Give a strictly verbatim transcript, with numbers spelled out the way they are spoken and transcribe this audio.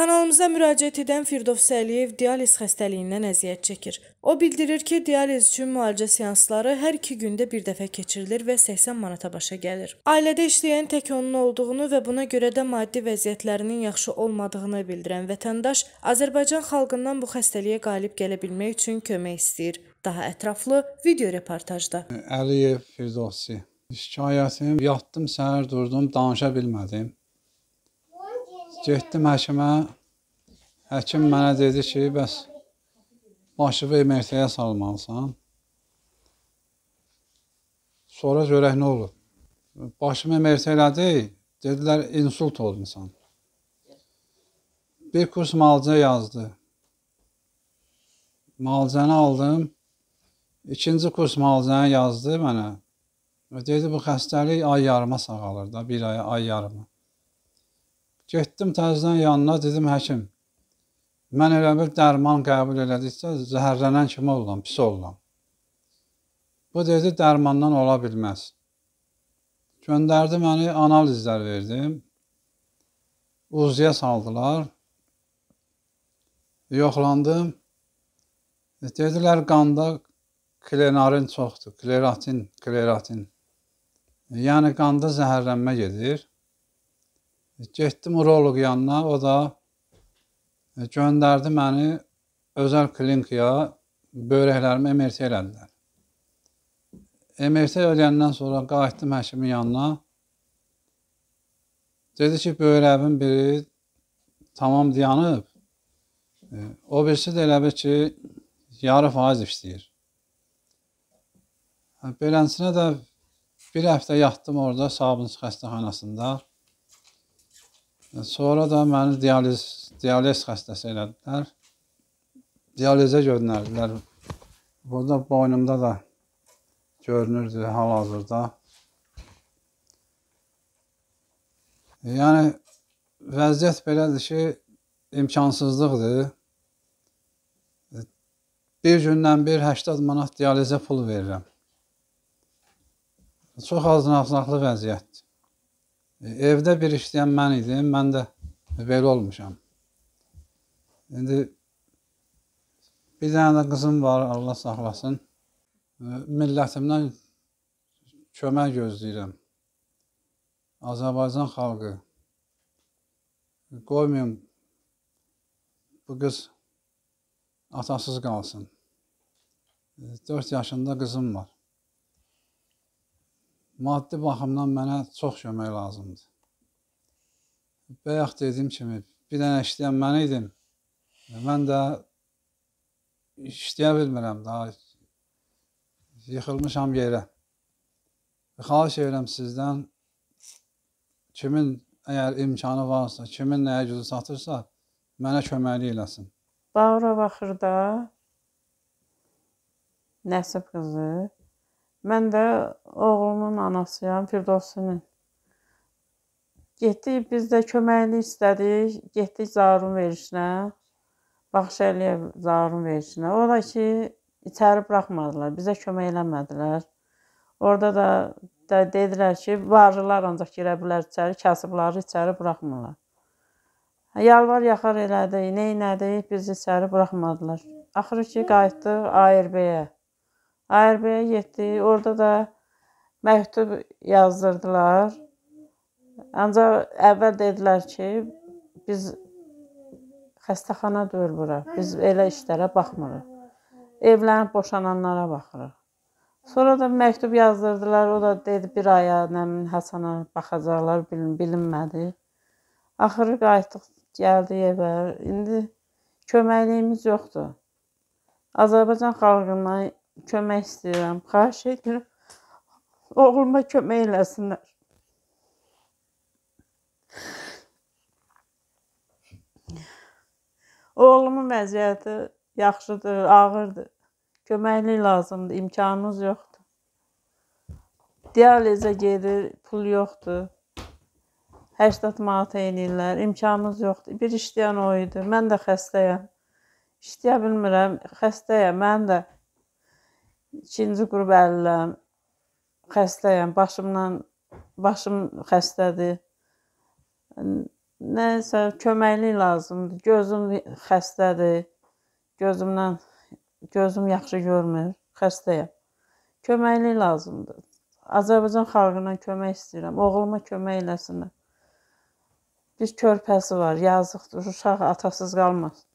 Kanalımıza müraciət edən Firdov Səliyev dializ xəstəliyindən əziyyət çəkir. O bildirir ki, dializ üçün müalicə seansları hər iki gündə bir dəfə keçirilir və səksən manata başa gəlir. Ailədə işləyən tək onun olduğunu və buna görə də maddi vəziyyətlərinin yaxşı olmadığını bildirən vətəndaş Azərbaycan xalqından bu xəstəliyə qalib gələ bilmək üçün kömək istəyir. Daha ətraflı video reportajda. Əliyev Firdovsi. Şikayətim, yatdım, səhər durdum, danışa bilmədim. Getdim həkimə, həkim mənə dedi ki, bəs başını M R T'yə salmalısan. Sonra görək nə olur. Başımı M R T elədi, dedilər insult oldu insan. Bir kurs müalicə yazdı. Müalicəni aldım. İkinci kurs müalicəni yazdı mənə. Dedi bu xəstəlik ay yarıma sağalır da, bir aya, ay yarıma. Getdim təzədən yanına, dedim həkim, mən elə bir dərman qəbul elədikcə zəhərlənən kimi olam, pis olam. Bu dedi, dərmandan ola bilməz. Göndərdi məni, analizlər verdim. Uzuya saldılar. Yoxlandım. Dedilər, qanda kleratin çoxdur, kleratin, kleratin. Yəni, qanda zəhərlənmə gedir. Getdim uroloq yanına, o da göndərdi məni özəl klinikaya, böyrəklərimi M R T elədilər. M R T eləyəndən sonra qayıtdım həkimin yanına. Dedi ki, böyrəmin biri tamam dayanıb, o birisi də elə bir ki, yarı faiz işləyir. Beləsinə də bir həftə yatdım orada, Sabunçu xəstəxanasında. Sonra da məni dializ, dializ xəstəsi elədilər. Dializə göndərdilər. Burada boynumda da görünürdü hal-hazırda. Yəni, vəziyyət belədir ki, imkansızlıqdır. Bir gündən bir səksən manat dializə pul verirəm. Çox acınacaqlı vəziyyətdir. Evdə bir işləyən mən idim, mən də belə olmuşam. İndi bir dənə də qızım var, Allah saxlasın. Millətimdən kömək gözləyirəm. Azərbaycan xalqı. Qoymayım, bu qız atasız qalsın. dörd yaşında qızım var. Maddi baxımdan mənə çox kömək lazımdır. Bayaq dediyim kimi, bir dənə işləyən mən idim. Mən də işləyə bilmirəm, daha yıxılmışam yerə. Xahiş edirəm sizdən, kimin əgər imkanı varsa, kimin nəyə gücü çatırsa, mənə köməklik eləsin. Bağırov axırda Nəsib qızı. Mən də oğlumun anasıyam, Firdovsinin. Getdik, biz də köməkli istədik, getdik zarun verişinə, Baxşeliyev zarun verişinə. O da ki, içəri bıraxmadılar, bizə kömək eləmədilər. Orada da, da dedilər ki, varlılar ancaq girə bilər içəri, kasıbları içəri bıraxmırlar. Yalvar yaxar elədik, ney elədik, biz içəri bıraxmadılar. Axırı ki, qayıtdıq A R B-yə. A R B-yə getdik, orada da məktub yazdırdılar. Ancaq əvvəl dedilər ki, biz xəstəxana deyil bura, biz elə işlərə baxmırıq. Evlənib boşananlara baxırıq. Sonra da məktub yazdırdılar, o da dedi bir aya Nəmin Həsana baxacaqlar, bilin, bilinmədi. Axırı qayıtdıq, gəldik evə, indi köməkliyimiz yoxdur. Azərbaycan xalqından kömək istəyirəm, xahiş edirəm, oğluma kömək eləsinlər. Oğlumun vəziyyəti yaxşıdır, ağırdır, köməklik lazımdır, imkanımız yoxdur. Dializə gedir, pul yoxdur, səksən manat eləyirlər, imkanımız yoxdur. Bir işləyən o idi, mən də xəstəyəm, işləyə bilmirəm, xəstəyəm, mən də. İkinci qrup əliləm, xəstəyəm, başımdan, başım xəstədir. Nəsə, köməkli lazımdır. Gözüm xəstədir. Gözümdən, gözüm yaxşı görmür. Xəstəyəm. Köməkli lazımdır. Azərbaycan xalqına kömək istəyirəm. Oğluma kömək eləsinlər. Bir körpəsi var, yazıqdır. Uşaq atasız qalmaz.